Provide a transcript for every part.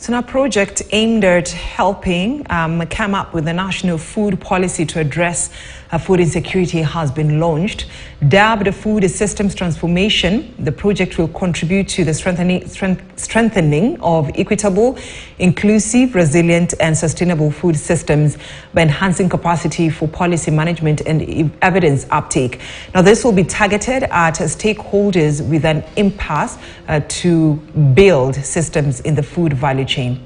So now, a project aimed at helping come up with a national food policy to address food insecurity has been launched. Dubbed Food Systems Transformation, the project will contribute to the strengthening of equitable, inclusive, resilient and sustainable food systems by enhancing capacity for policy management and evidence uptake. Now, this will be targeted at stakeholders with an impasse to build systems in the food value chain.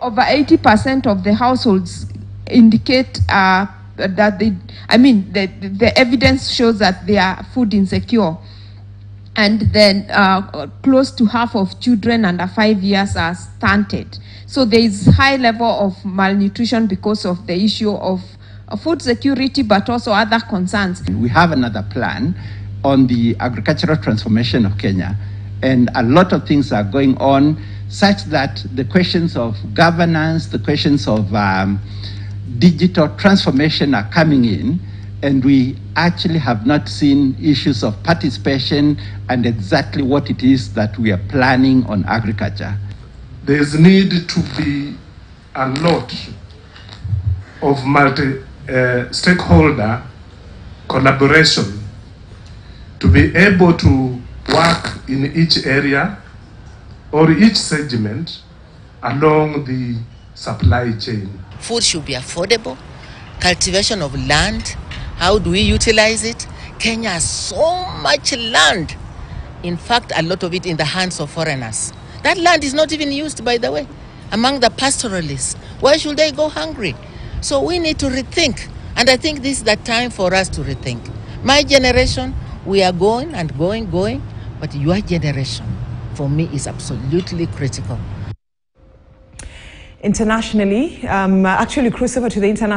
Over 80% of the households indicate that the evidence shows that they are food insecure, and then close to half of children under 5 years are stunted. So there is high level of malnutrition because of the issue of food security, but also other concerns. We have another plan on the agricultural transformation of Kenya, and a lot of things are going on, such that the questions of governance, the questions of digital transformation are coming in, and we actually have not seen issues of participation and exactly what it is that we are planning on agriculture. There is need to be a lot of multi-stakeholder collaboration to be able to work in each area or each segment along the supply chain. Food should be affordable. Cultivation of land, how do we utilize it? Kenya has so much land. In fact, a lot of it in the hands of foreigners. That land is not even used, by the way, among the pastoralists. Why should they go hungry? So we need to rethink. And I think this is the time for us to rethink. My generation, we are going and going, but your generation, for me, is absolutely critical. Internationally, actually, crossover to the international.